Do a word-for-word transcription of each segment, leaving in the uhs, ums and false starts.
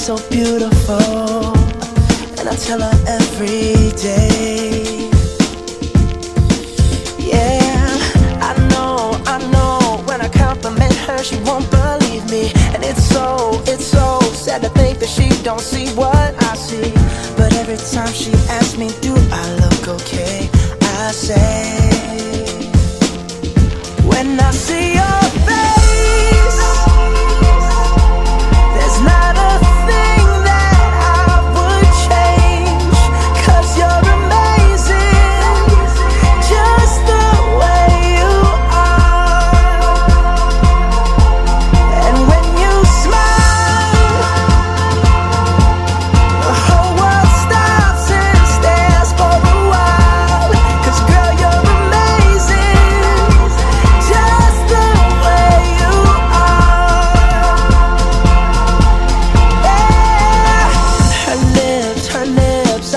She's so beautiful, and I tell her every day. Yeah, I know, I know. When I compliment her, she won't believe me. And it's so, it's so sad to think that she don't see what I see. But every time she asks me, do I look okay, I say, when I see your face, there's not a thing that I would change, 'cause you're amazing, just the way you are. And when you smile, the whole world stops and stares for a while, 'cause girl, you're amazing, just the way you are. Her lips, her lips, I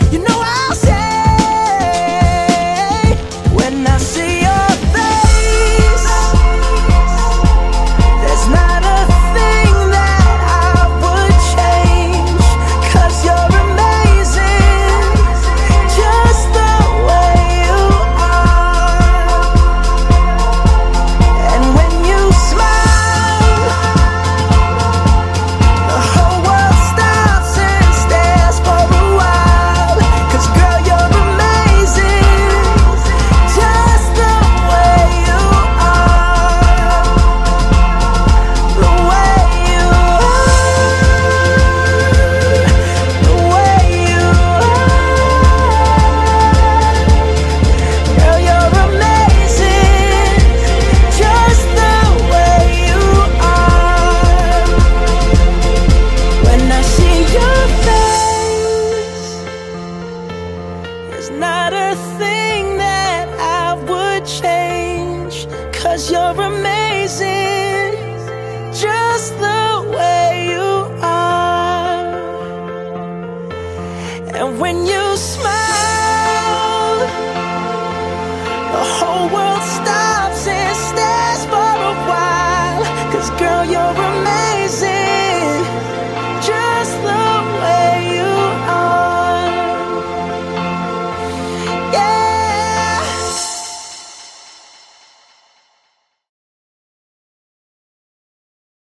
You know I'll say, when I see your face, there's not a thing that I would change, 'cause you're amazing, just the way you are. And when you smile, the whole world stops and stares for a while, 'cause girl, you're amazing, just the way you are, the way you are, the way you are. Girl, you're amazing, just the way you are. When I see your face, there's not a thing that I would change, 'cause you're amazing, just the way you are. And when you smile, the whole world